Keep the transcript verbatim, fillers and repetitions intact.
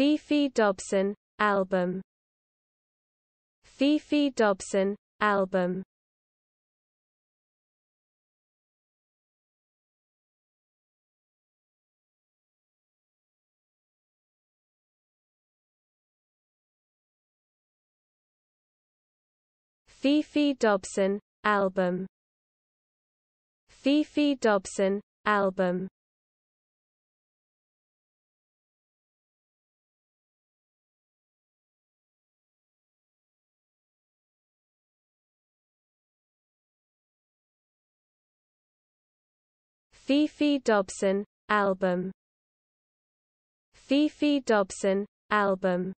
Fefe Dobson, album. Fefe Dobson, album. Fefe Dobson, album. Fefe Dobson, album. Fefe Dobson, album. Fefe Dobson, album.